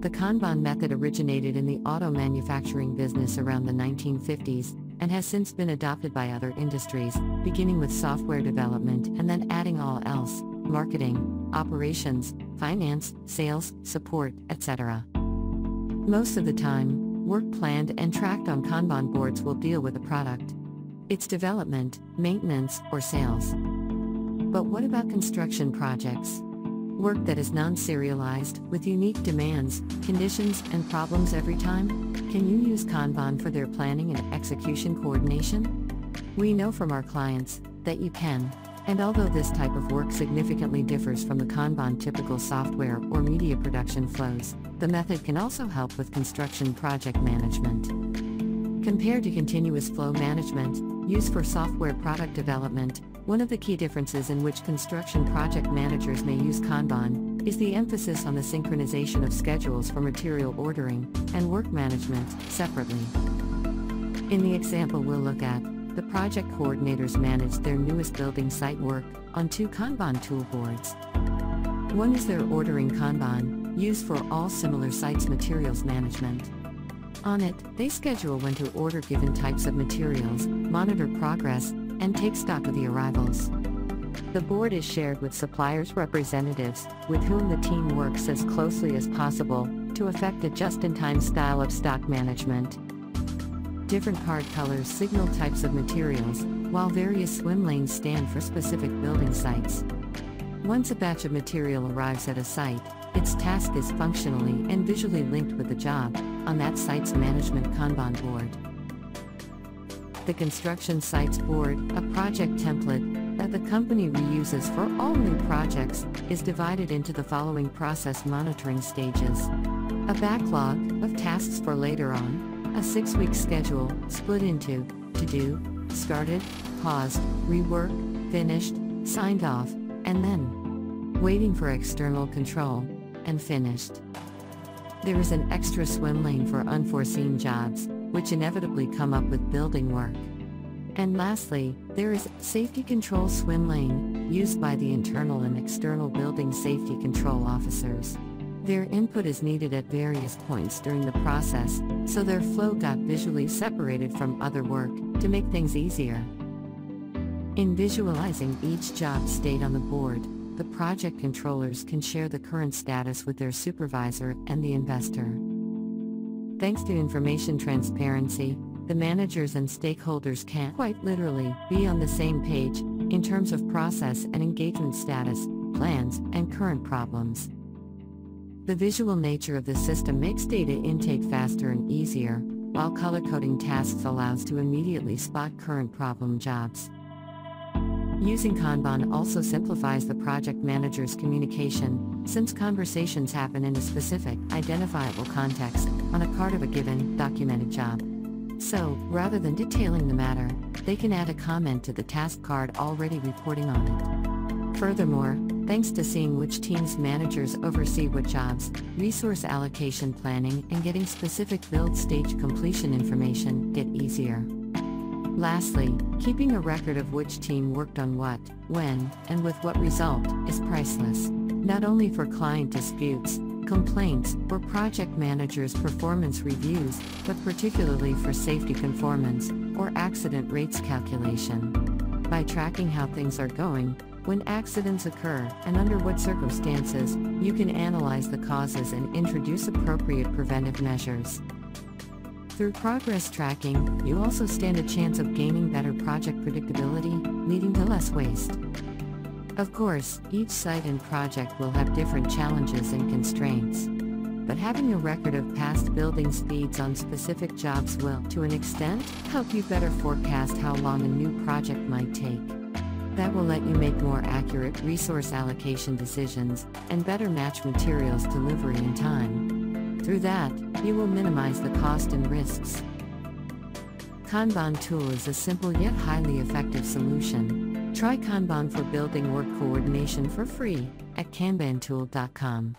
The Kanban method originated in the auto manufacturing business around the 1950s, and has since been adopted by other industries, beginning with software development and then adding all else: marketing, operations, finance, sales, support, etc. Most of the time, work planned and tracked on Kanban boards will deal with a product, its development, maintenance, or sales. But what about construction projects? Work that is non-serialized, with unique demands, conditions, and problems every time? Can you use Kanban for their planning and execution coordination? We know from our clients that you can, and although this type of work significantly differs from the Kanban typical software or media production flows, the method can also help with construction project management. Compared to continuous flow management, used for software product development, one of the key differences in which construction project managers may use Kanban is the emphasis on the synchronization of schedules for material ordering and work management separately. In the example we'll look at, the project coordinators manage their newest building site work on two Kanban tool boards. One is their ordering Kanban, used for all similar sites' materials management. On it, they schedule when to order given types of materials, monitor progress, and take stock of the arrivals. The board is shared with suppliers' representatives, with whom the team works as closely as possible to effect a just-in-time style of stock management. Different hard colors signal types of materials, while various swim lanes stand for specific building sites. Once a batch of material arrives at a site, its task is functionally and visually linked with the job on that site's management Kanban board. The construction sites board, a project template that the company reuses for all new projects, is divided into the following process monitoring stages: a backlog of tasks for later on, a 6-week schedule split into to-do, started, paused, rework, finished, signed off, and then waiting for external control, and finished. There is an extra swim lane for unforeseen jobs, which inevitably come up with building work. And lastly, there is safety control swim lane, used by the internal and external building safety control officers. Their input is needed at various points during the process, so their flow got visually separated from other work to make things easier. In visualizing each job state on the board, the project controllers can share the current status with their supervisor and the investor. Thanks to information transparency, the managers and stakeholders can quite literally be on the same page in terms of process and engagement status, plans, and current problems. The visual nature of the system makes data intake faster and easier, while color coding tasks allows to immediately spot current problem jobs. Using Kanban also simplifies the project manager's communication, since conversations happen in a specific, identifiable context on a part of a given, documented job. So, rather than detailing the matter, they can add a comment to the task card already reporting on it. Furthermore, thanks to seeing which team's managers oversee what jobs, resource allocation planning and getting specific build stage completion information get easier. Lastly, keeping a record of which team worked on what, when, and with what result is priceless, not only for client disputes, complaints, or project managers' performance reviews, but particularly for safety conformance or accident rates calculation. By tracking how things are going, when accidents occur, and under what circumstances, you can analyze the causes and introduce appropriate preventive measures. Through progress tracking, you also stand a chance of gaining better project predictability, leading to less waste. Of course, each site and project will have different challenges and constraints. But having a record of past building speeds on specific jobs will, to an extent, help you better forecast how long a new project might take. That will let you make more accurate resource allocation decisions, and better match materials delivery and time. Through that, you will minimize the cost and risks. Kanban Tool is a simple yet highly effective solution. Try Kanban for building work coordination for free at kanbantool.com.